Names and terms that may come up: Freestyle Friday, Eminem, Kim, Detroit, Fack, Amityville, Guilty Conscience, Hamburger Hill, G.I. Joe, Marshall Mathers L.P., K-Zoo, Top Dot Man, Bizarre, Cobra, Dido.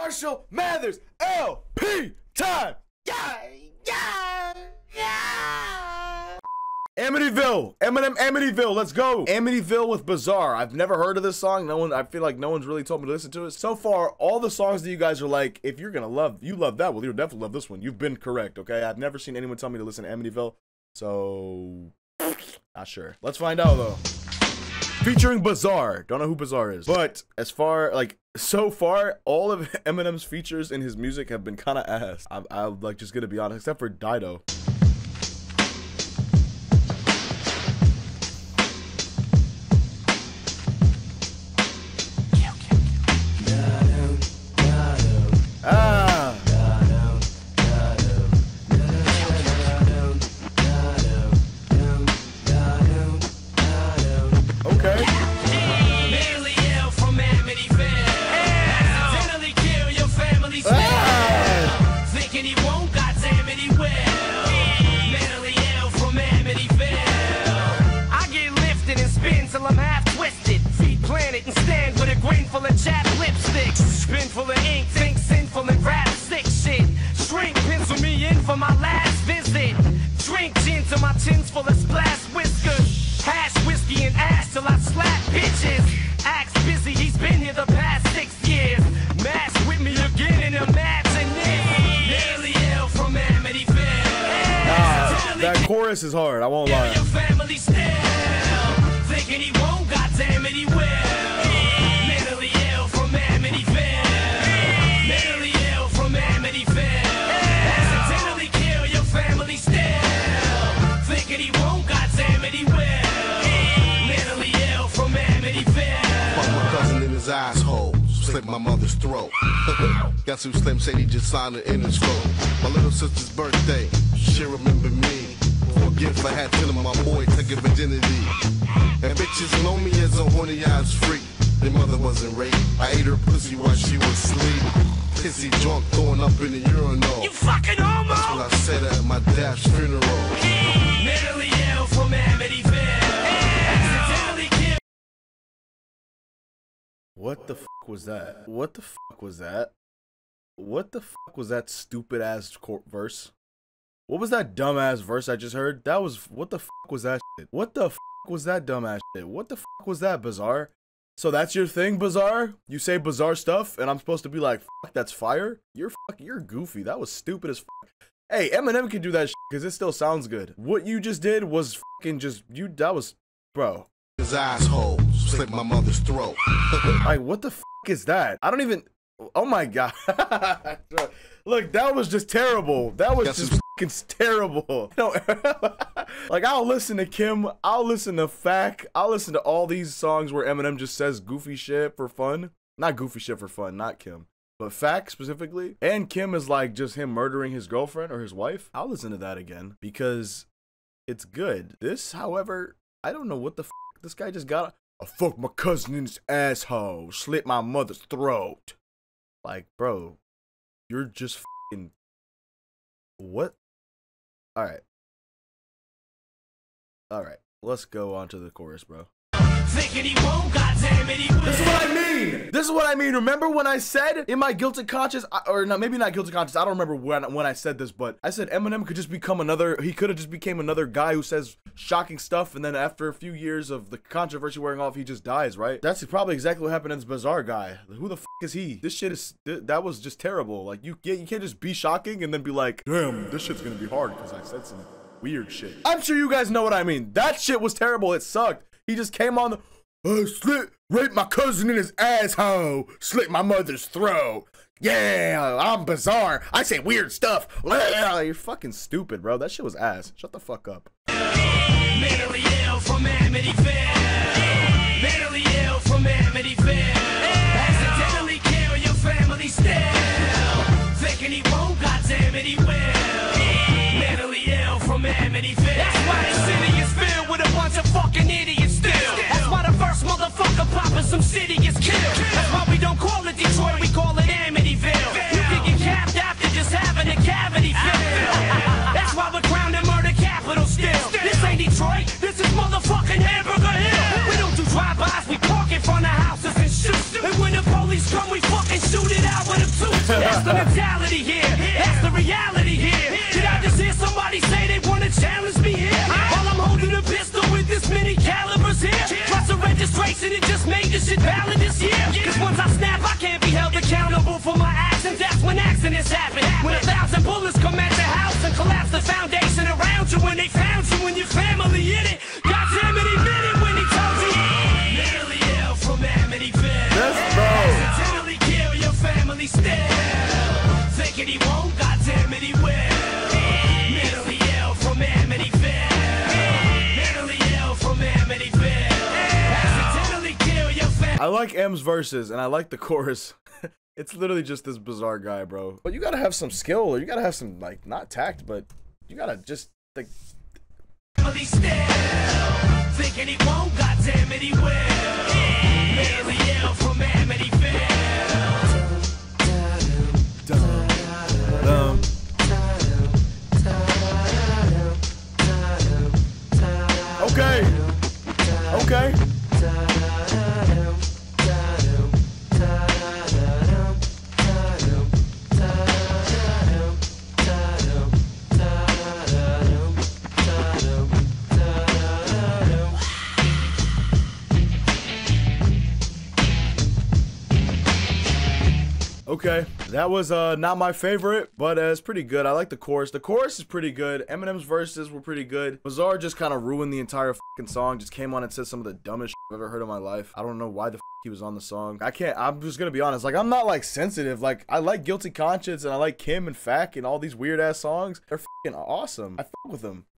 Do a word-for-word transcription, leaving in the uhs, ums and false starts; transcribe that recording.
Marshall Mathers L P time! Yeah! Yeah! Yeah! Amityville! Eminem Amityville, let's go! Amityville with Bizarre. I've never heard of this song. No one, I feel like no one's really told me to listen to it. So far, all the songs that you guys are like, if you're gonna love, you love that, well, you'll definitely love this one. You've been correct, okay? I've never seen anyone tell me to listen to Amityville, so... Not sure. Let's find out, though. Featuring Bizarre. Don't know who Bizarre is. But as far, like, so far, all of Eminem's features in his music have been kind of ass. I'm, I'm, like, just gonna be honest, except for Dido. Chorus is hard, I won't lie. Your family still thinking he won't, goddamn it, he will. Mentally ill from Amityville. Mentally ill from Amityville. Accidentally kill your family still thinking he won't, goddamn it, he will. Mentally ill from Amityville. Fuck my cousin in his asshole, slit my mother's throat. Guess who Slim said he just signed it in his phone. My little sister's birthday, she remembered me. Forgive I had killing my boy, taking virginity. And bitches know me as a horny eyes freak. Their mother wasn't raped. I ate her pussy while she was asleep. Pissy drunk, throwing up in the urinal. You fucking homo! That's what I said at my dad's funeral. Hey, mentally ill from Amityville. Hey, accidentally killed. What the fuck was that? What the fuck was that? What the fuck was that stupid ass court verse? What was that dumbass verse I just heard? That was, what the fuck was that shit? What the fuck was that dumbass shit? What the fuck was that, Bizarre? So that's your thing, Bizarre? You say bizarre stuff, and I'm supposed to be like, fuck, that's fire? You're fuck, you're goofy. That was stupid as fuck. Hey, Eminem can do that shit, because it still sounds good. What you just did was fucking just, you, that was, bro. His asshole slit my mother's throat. Like, what the fuck is that? I don't even, oh my god. Look, that was just terrible. That was just. It's terrible. Like, I'll listen to Kim, I'll listen to Fack, I'll listen to all these songs where Eminem just says goofy shit for fun. Not goofy shit for fun, not Kim, but Fack specifically. And Kim is like just him murdering his girlfriend or his wife. I'll listen to that again because it's good. This, however, I don't know what the f this guy just got. I fucked my cousin in his asshole, slit my mother's throat. Like, bro, you're just fucking what? All right. All right. Let's go on to the chorus, bro. Thinking he won't, goddamn it, he will. This is what I mean. This is what I mean. Remember when I said in my Guilty Conscience, or no, maybe not Guilty Conscience. I don't remember when when I said this, but I said Eminem could just become another. He could have just became another guy who says shocking stuff, and then after a few years of the controversy wearing off, he just dies, right? That's probably exactly what happened to this Bizarre guy. Who the fuck is he? This shit is. Th that was just terrible. Like you, you can't just be shocking and then be like, damn, this shit's gonna be hard because I said some weird shit. I'm sure you guys know what I mean. That shit was terrible. It sucked. He just came on the, uh, slit, raped my cousin in his asshole, slit my mother's throat. Yeah, I'm Bizarre. I say weird stuff. You're fucking stupid, bro. That shit was ass. Shut the fuck up. Mentally ill from Amityville. Mentally ill from Amityville. Accidentally kill your family still. Thinking he won't, goddamn it, he will. Mentally ill from Amityville. That's why the city is filled with a bunch of fucking idiots. Motherfucker poppin' some city is killed. That's why we don't call it Detroit, we call it Amityville. You can get capped after just having a cavity fit. That's why we're crowned and murder capital still. This ain't Detroit, this is motherfucking Hamburger Hill. We don't do drive-bys, we park in front of houses and shoot. And when the police come, we fucking shoot it out with them too. That's the mentality here. That's the reality here. Did I just hear somebody say they want to challenge me here? While I'm holding a pistol with this many calibers here. Plus the registration, it just made this shit valid this year. Cause once I snap, I can't be held accountable for my actions. That's when accidents happen. When a thousand bullets come at your house and collapse the foundation around you. When they found you and your family in it. Goddamn it, he meant it when he told you. Mentally ill from Amityville. That's bro. Family still thinking he won't, goddamn it, he will. Mentally ill from Amityville. Mentally ill from Amityville. Accidentally kill your family. I like M's verses and I like the chorus. It's literally just this bizarre guy, bro. But you gotta have some skill, or you gotta have some, like, not tact, but you gotta just like. Family still thinking he won't, goddamn it, he will. Mentally ill from Amityville. Um, okay. Okay. Okay, that was uh, not my favorite, but uh, it's pretty good. I like the chorus. The chorus is pretty good. Eminem's verses were pretty good. Bizarre just kind of ruined the entire fucking song. Just came on and said some of the dumbest shit I've ever heard in my life. I don't know why the fuck he was on the song. I can't, I'm just gonna be honest. Like, I'm not like sensitive. Like, I like Guilty Conscience and I like Kim and Fack and all these weird ass songs. They're fucking awesome. I fuck with them.